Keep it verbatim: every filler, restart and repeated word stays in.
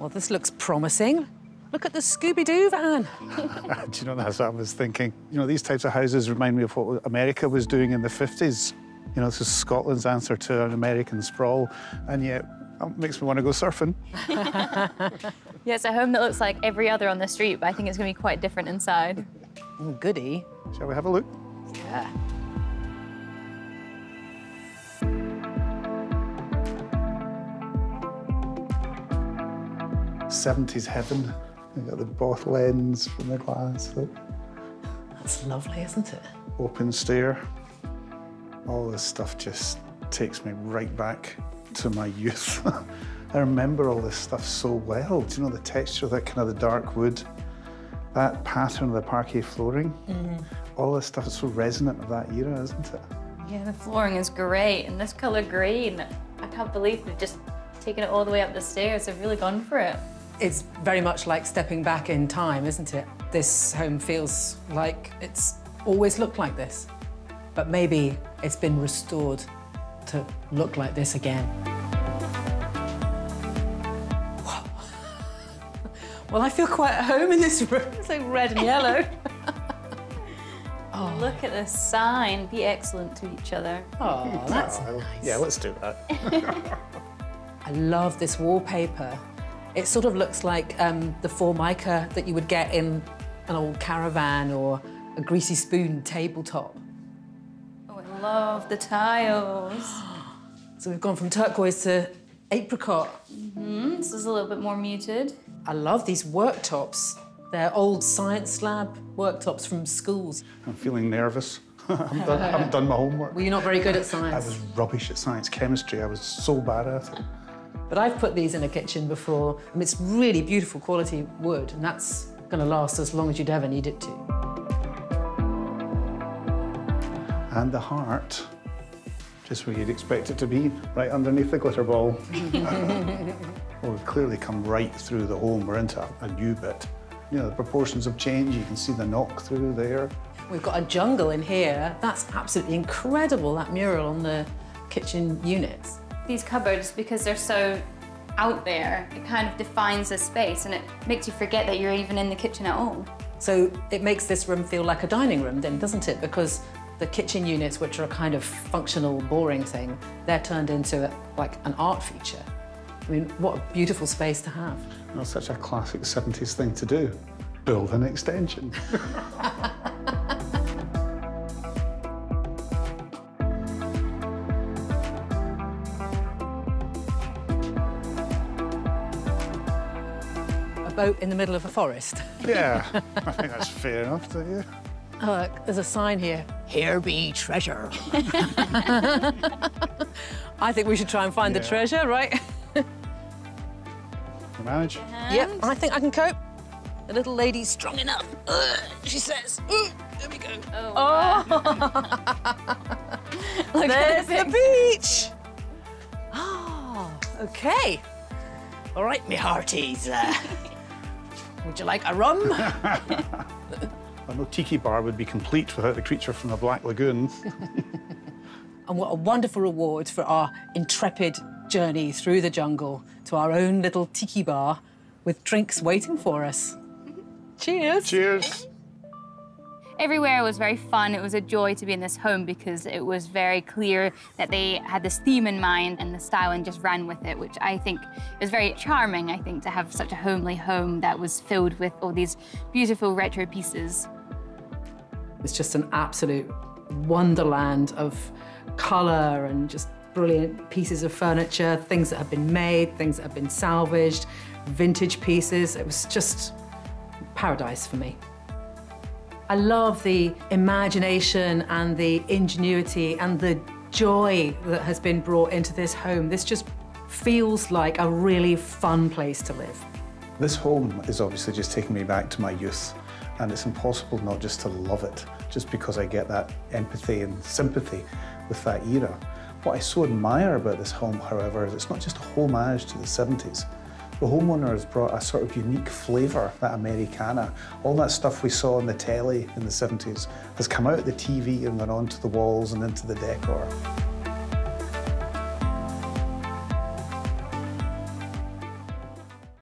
Well, this looks promising. Look at the Scooby-Doo van. Do you know, that's what I was thinking. You know, these types of houses remind me of what America was doing in the fifties. You know, this is Scotland's answer to an American sprawl, and yet it makes me want to go surfing. Yeah, it's a home that looks like every other on the street, but I think it's going to be quite different inside. Oh, goody. Shall we have a look? Yeah. seventies heaven. You've got the both ends from the glass. Look. That's lovely, isn't it? Open stair. All this stuff just takes me right back to my youth. I remember all this stuff so well. Do you know the texture of that kind of the dark wood? That pattern of the parquet flooring? Mm. All this stuff is so resonant of that era, isn't it? Yeah, the flooring is great. And this colour green, I can't believe they've just taken it all the way up the stairs. They've really gone for it. It's very much like stepping back in time, isn't it? This home feels like it's always looked like this, but maybe it's been restored to look like this again. Well, I feel quite at home in this room. It's like red and yellow. Oh. Look at this sign. Be excellent to each other. Oh, that's oh, nice. Yeah, let's do that. I love this wallpaper. It sort of looks like um, the formica that you would get in an old caravan or a greasy spoon tabletop. Oh, I love the tiles. So we've gone from turquoise to apricot. Mm-hmm. This is a little bit more muted. I love these worktops. They're old science lab worktops from schools. I'm feeling nervous. I, haven't done, I haven't done my homework. Well, you're not very good at science. I was rubbish at science. Chemistry, I was so bad at it. But I've put these in a kitchen before. I mean, it's really beautiful quality wood, and that's going to last as long as you'd ever need it to. And the heart, just where you'd expect it to be, right underneath the glitter ball. Well, we've clearly come right through the home. We're into a new bit. You know, the proportions have changed. You can see the knock through there. We've got a jungle in here. That's absolutely incredible, that mural on the kitchen units. These cupboards, because they're so out there, it kind of defines a space and it makes you forget that you're even in the kitchen at all. So it makes this room feel like a dining room then, doesn't it? Because the kitchen units, which are a kind of functional, boring thing, they're turned into a, like an art feature. I mean, what a beautiful space to have. Well, such a classic seventies thing to do, build an extension. Boat in the middle of a forest. Yeah, I think that's fair enough, don't you? Oh, look, there's a sign here. Here be treasure. I think we should try and find yeah. the treasure, right? You manage? And... Yep, I think I can cope. The little lady's strong enough. Uh, she says, ooh, there we go. Oh! oh. Look, there's the, the beach! Oh, OK. All right, me hearties. Uh, Would you like a rum? Well, no tiki bar would be complete without the creature from the Black Lagoon. And what a wonderful reward for our intrepid journey through the jungle to our own little tiki bar with drinks waiting for us. Cheers. Cheers. Everywhere was very fun. It was a joy to be in this home because it was very clear that they had this theme in mind and the style and just ran with it, which I think is very charming, I think, to have such a homely home that was filled with all these beautiful retro pieces. It's just an absolute wonderland of colour and just brilliant pieces of furniture, things that have been made, things that have been salvaged, vintage pieces. It was just paradise for me. I love the imagination and the ingenuity and the joy that has been brought into this home. This just feels like a really fun place to live. This home is obviously just taking me back to my youth, and it's impossible not just to love it, just because I get that empathy and sympathy with that era. What I so admire about this home, however, is it's not just a homage to the seventies. The homeowner has brought a sort of unique flavour, that Americana. All that stuff we saw on the telly in the seventies has come out of the T V and went onto the walls and into the decor.